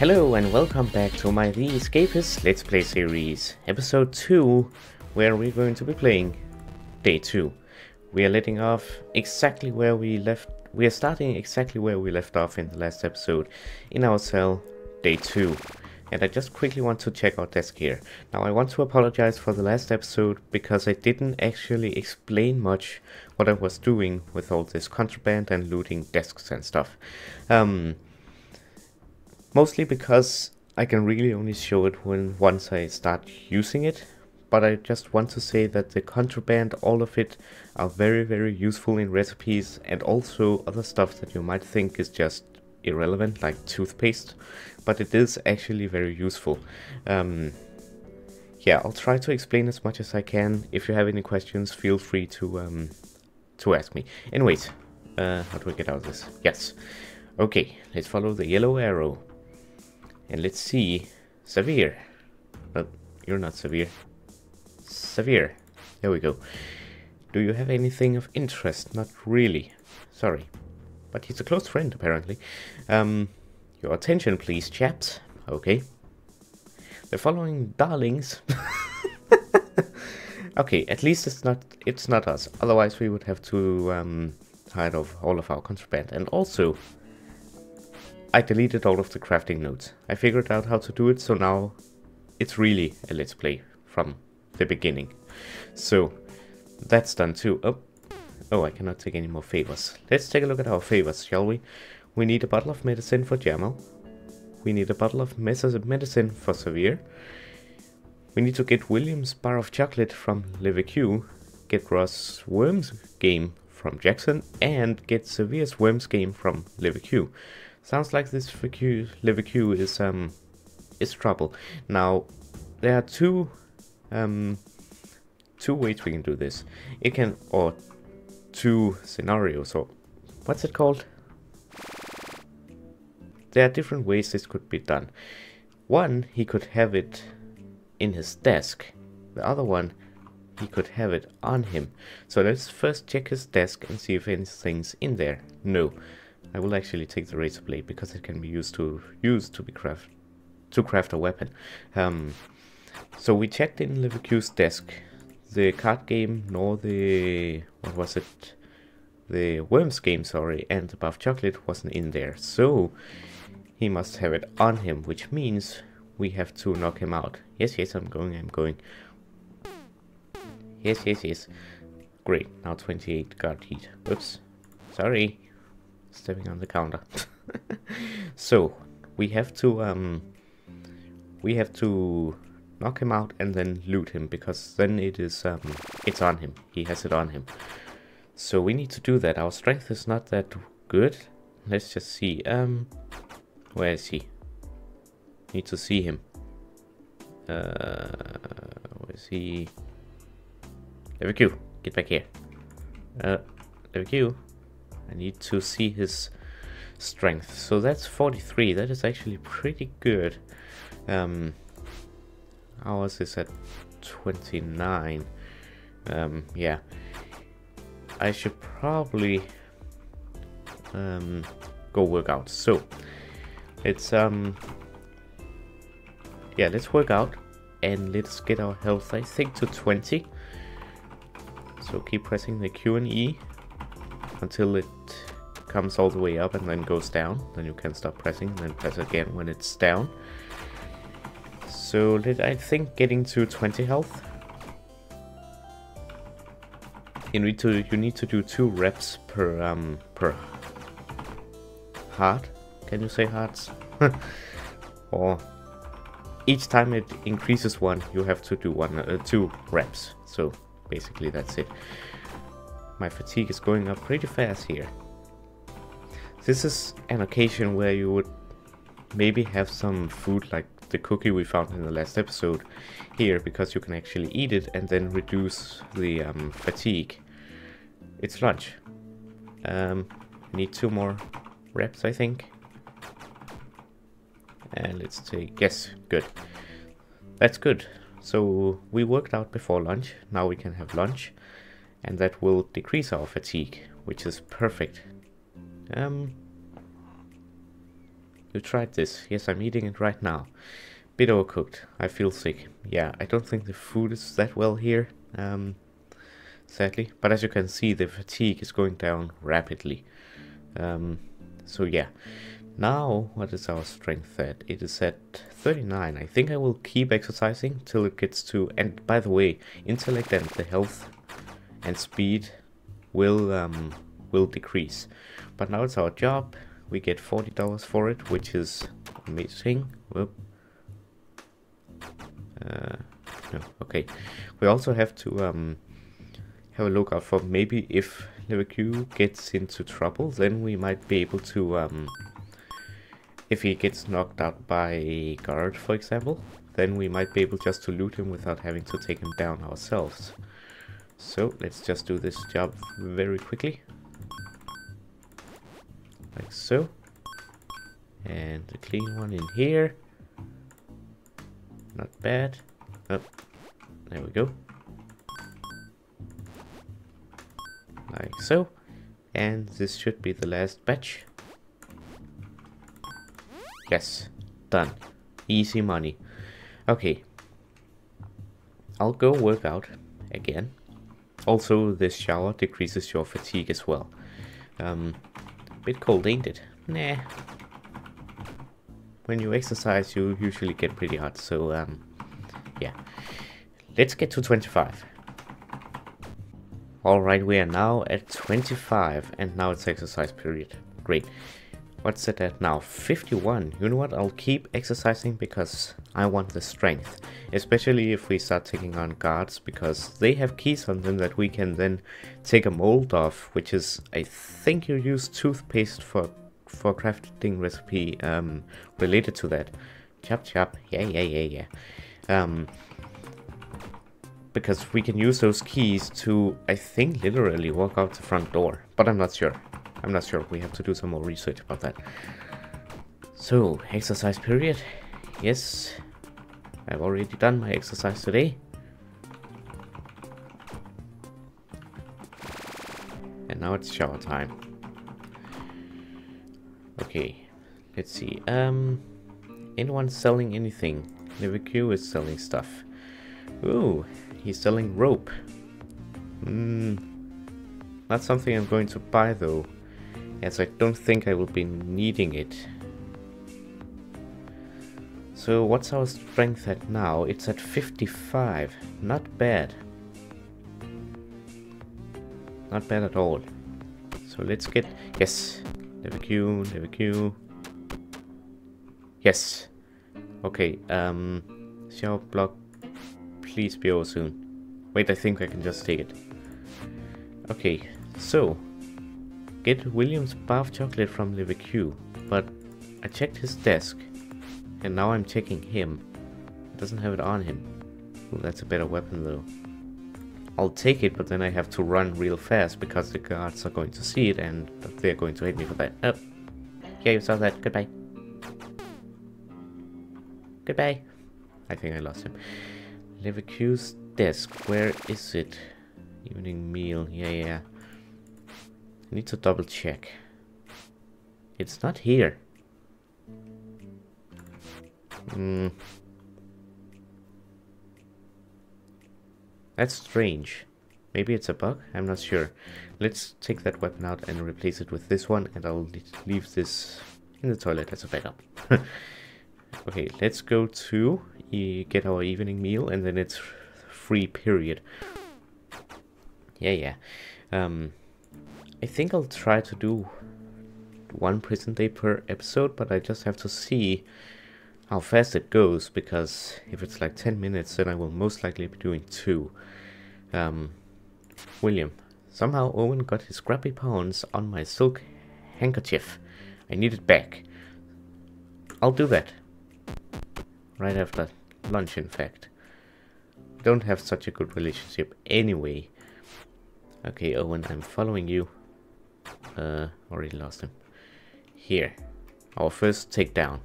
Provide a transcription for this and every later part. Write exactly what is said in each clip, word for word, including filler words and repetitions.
Hello and welcome back to my The Escapists Let's Play series, episode two, where we're going to be playing day two. We are letting off exactly where we left, we are starting exactly where we left off in the last episode, in our cell, day two. And I just quickly want to check our desk here. Now I want to apologize for the last episode, because I didn't actually explain much what I was doing with all this contraband and looting desks and stuff. Um... Mostly because I can really only show it when once I start using it, but I just want to say that the contraband, all of it, are very very useful in recipes and also other stuff that you might think is just irrelevant, like toothpaste, but it is actually very useful. Um, yeah, I'll try to explain as much as I can. If you have any questions, feel free to, um, to ask me. Anyways, uh, how do we get out of this? Yes. Okay, let's follow the yellow arrow. And let's see. Severe. Well, you're not severe. Severe. There we go. Do you have anything of interest? Not really. Sorry. But he's a close friend, apparently. Um, your attention, please, chaps. Okay. The following darlings... Okay, at least it's not, it's not us. Otherwise we would have to um, hide off all of our contraband. And also... I deleted all of the crafting notes. I figured out how to do it, so now it's really a let's play from the beginning. So that's done too. Oh, oh, I cannot take any more favors. Let's take a look at our favors, shall we? We need a bottle of medicine for Jamal. We need a bottle of medicine for Severe. We need to get William's bar of chocolate from Lever Q, get Ross Worm's game from Jackson, and get Severe's Worm's game from Lever Q. Sounds like this for Q, Lever Q is um is trouble. Now there are two um two ways we can do this. It can or two scenarios or what's it called? There are different ways this could be done. One, he could have it in his desk. The other one, he could have it on him. So let's first check his desk and see if anything's in there. No. I will actually take the razor blade because it can be used to used to be craft to craft a weapon. Um, so we checked in LeverQ's desk, the card game, nor the what was it, the Worms game, sorry, and the buff chocolate wasn't in there. So he must have it on him, which means we have to knock him out. Yes, yes, I'm going, I'm going. Yes, yes, yes. Great. Now twenty-eight guard heat. Oops, sorry. Stepping on the counter. So we have to um we have to knock him out and then loot him, because then it is um it's on him. He has it on him. So we need to do that. Our strength is not that good. Let's just see. Um where is he? Need to see him. Uh where is he? LeverQ, get back here. Uh LeverQ, I need to see his strength. So that's forty-three. That is actually pretty good. Um, ours is at twenty-nine. Um, yeah. I should probably um, go work out. So it's um, yeah. Let's work out and let's get our health, I think, to twenty. So keep pressing the Q and E until it comes all the way up and then goes down. Then you can stop pressing and then press again when it's down. So let, I think getting to twenty health. You need to you need to do two reps per um per heart. Can you say hearts? Or each time it increases one, you have to do one uh, two reps. So basically that's it. My fatigue is going up pretty fast here. This is an occasion where you would maybe have some food like the cookie we found in the last episode here, because you can actually eat it and then reduce the um, fatigue. It's lunch. Um, need two more reps, I think. And let's take... yes, good. That's good. So we worked out before lunch. Now we can have lunch. And that will decrease our fatigue, which is perfect. Um, You tried this. Yes, I'm eating it right now. Bit overcooked. I feel sick. Yeah, I don't think the food is that well here, um, sadly. But as you can see, the fatigue is going down rapidly. Um, so yeah. Now, what is our strength at? It is at thirty-nine. I think I will keep exercising till it gets to... And by the way, intellect and the health and speed will um, will decrease. But now it's our job. We get forty dollars for it, which is amazing. Whoop. Uh, no, okay. We also have to um, have a look out for maybe if NeverQ gets into trouble, then we might be able to... Um, If he gets knocked out by a guard, for example, then we might be able just to loot him without having to take him down ourselves. So let's just do this job very quickly. Like so. And the clean one in here. Not bad. Oh, there we go. Like so. And this should be the last batch. Yes, done. Easy money. Okay. I'll go work out again. Also, this shower decreases your fatigue as well. Um, bit cold, ain't it? Nah. When you exercise, you usually get pretty hot, so um, yeah. Let's get to twenty-five. Alright, we are now at twenty-five, and now it's exercise period. Great. What's it at now? fifty-one. You know what? I'll keep exercising because I want the strength. Especially if we start taking on guards, because they have keys on them that we can then take a mold off, which is, I think you use toothpaste for for crafting recipe um, related to that. Chop chop. Yeah, yeah, yeah, yeah. Um, because we can use those keys to, I think, literally walk out the front door. But I'm not sure. I'm not sure, we have to do some more research about that. So, exercise period. Yes, I've already done my exercise today. And now it's shower time. Okay, let's see. Um, anyone selling anything? NeverQ is selling stuff. Ooh, he's selling rope. Hmm, not something I'm going to buy though. As I don't think I will be needing it. So what's our strength at now? It's at fifty-five. Not bad. Not bad at all. So let's get... Yes. NeverQ, NeverQ. Yes. Okay. Um, shower block. Please be over soon. Wait, I think I can just take it. Okay. So... Get William's bar of chocolate from Lever Q, but I checked his desk, and now I'm checking him. It doesn't have it on him. Ooh, that's a better weapon though. I'll take it, but then I have to run real fast because the guards are going to see it, and they're going to hate me for that. Oh, yeah, you saw that. Goodbye. Goodbye. I think I lost him. Lever Q's desk. Where is it? Evening meal. Yeah, yeah. Need to double check. It's not here. Mm. That's strange. Maybe it's a bug? I'm not sure. Let's take that weapon out and replace it with this one, and I'll leave this in the toilet as a backup. Okay, let's go to e get our evening meal, and then it's free period. Yeah, yeah. Um... I think I'll try to do one prison day per episode, but I just have to see how fast it goes, because if it's like ten minutes, then I will most likely be doing two. Um, William. Somehow Owen got his scrappy pounds on my silk handkerchief. I need it back. I'll do that. Right after lunch, in fact. Don't have such a good relationship anyway. Okay, Owen, I'm following you. Uh, already lost him. Here, our first takedown.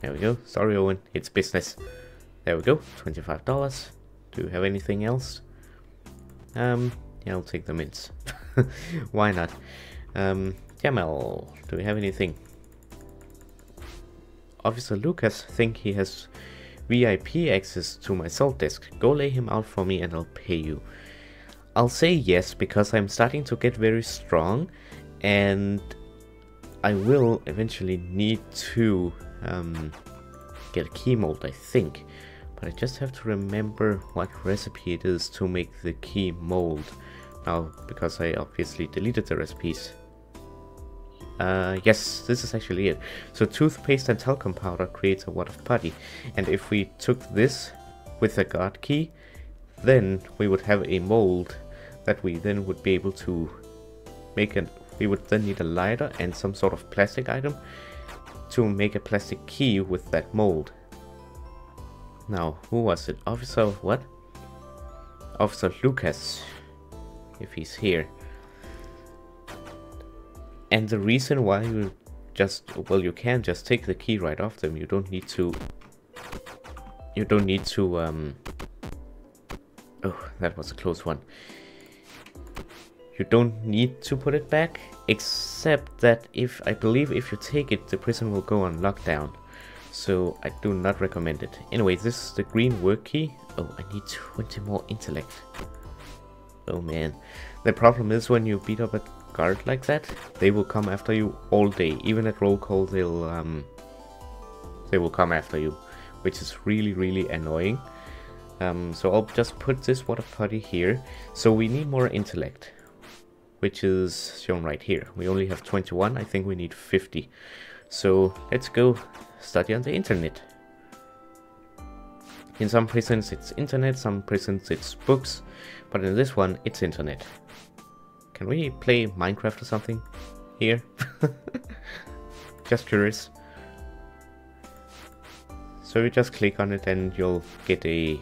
There we go. Sorry, Owen, it's business. There we go. Twenty-five dollars. Do you have anything else? Um, yeah, I'll take the mints. Why not? Um, Camel. Do we have anything? Officer Lucas think he has V I P access to my cell desk. Go lay him out for me and I'll pay you. I'll say yes because I'm starting to get very strong and I will eventually need to um, get a key mold, I think. But I just have to remember what recipe it is to make the key mold now, because I obviously deleted the recipes. Uh, yes, this is actually it. So toothpaste and talcum powder creates a water putty, and if we took this with a guard key, then we would have a mold that we then would be able to make an. We would then need a lighter and some sort of plastic item to make a plastic key with that mold. Now, who was it? Officer what? Officer Lucas, if he's here. And the reason why you just, well, you can just take the key right off them. You don't need to, you don't need to, um, oh, that was a close one. You don't need to put it back, except that if, I believe if you take it, the prison will go on lockdown. So I do not recommend it. Anyway, this is the green work key. Oh, I need twenty more intellect. Oh man. The problem is when you beat up a guard like that, they will come after you all day. Even at roll call, they'll um, they will come after you, which is really, really annoying. Um, so I'll just put this water putty here. So we need more intellect, which is shown right here. We only have twenty-one. I think we need fifty. So let's go study on the internet. In some prisons it's internet, some prisons it's books, but in this one it's internet. Can we play Minecraft or something here? Just curious. So you just click on it and you'll get a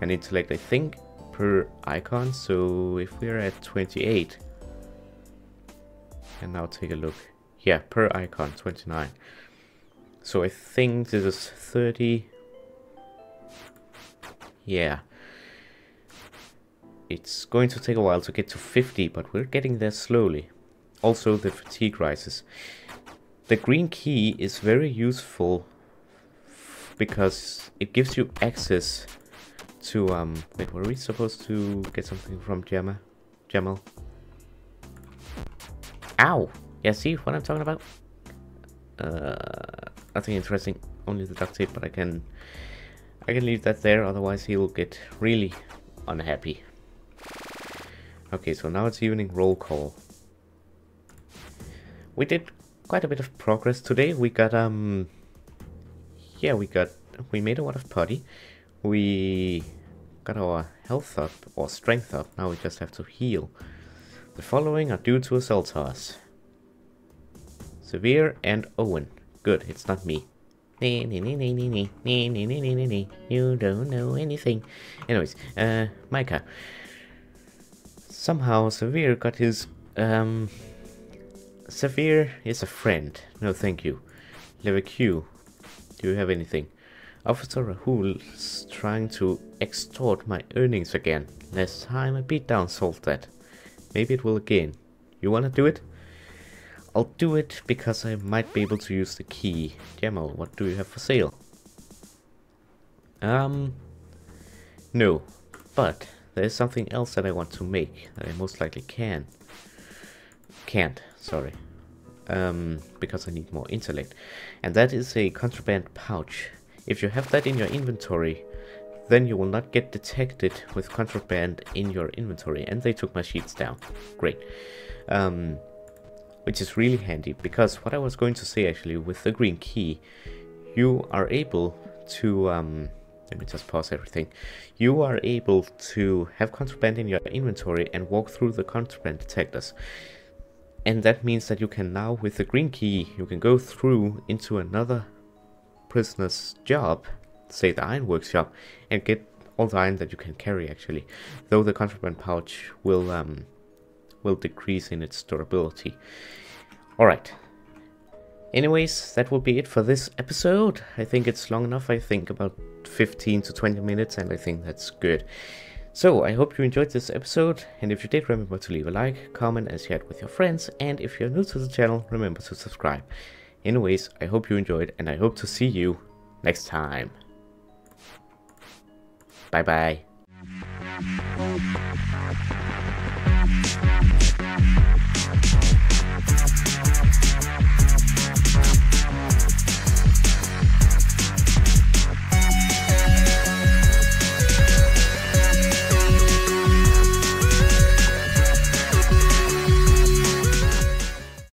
an intellect, I think, per icon. So if we're at twenty-eight, and now take a look. Yeah, per icon, twenty-nine. So I think this is thirty. Yeah. It's going to take a while to get to fifty, but we're getting there slowly. Also, the fatigue rises. The green key is very useful because it gives you access to... Um, wait, were we supposed to get something from Gemma? Gemma? Ow! Yeah, see what I'm talking about? Uh, nothing interesting, only the duct tape, but I can... I can leave that there, otherwise he'll get really unhappy. Okay, so now it's evening roll call. We did quite a bit of progress today. We got, um... yeah, we got... we made a lot of putty. We got our health up, or strength up. Now we just have to heal. The following are due to assault toss. Severe and Owen. Good, it's not me. You don't know anything. Anyways, uh, Micah. Somehow Severe got his... Um, Severe is a friend. No, thank you. Lever Q. Do you have anything? Officer Rahul's trying to extort my earnings again. Last time a beatdown solved that. Maybe it will again. You wanna do it? I'll do it because I might be able to use the key. Jamal, what do you have for sale? Um, no, but... there is something else that I want to make, that I most likely can. Can't, sorry. Um, because I need more intellect. And that is a contraband pouch. If you have that in your inventory, then you will not get detected with contraband in your inventory. And they took my sheets down. Great. Um, which is really handy, because what I was going to say actually, with the green key, you are able to... Um, let me just pause everything. You are able to have contraband in your inventory and walk through the contraband detectors. And that means that you can now, with the green key, you can go through into another prisoner's job, say the ironworks shop, and get all the iron that you can carry actually. Though the contraband pouch will, um, will decrease in its durability. Alright. Anyways, that will be it for this episode. I think it's long enough. I think about fifteen to twenty minutes, and I think that's good. So, I hope you enjoyed this episode, and if you did, remember to leave a like, comment and share it with your friends, and if you're new to the channel, remember to subscribe. Anyways, I hope you enjoyed, and I hope to see you next time. Bye bye.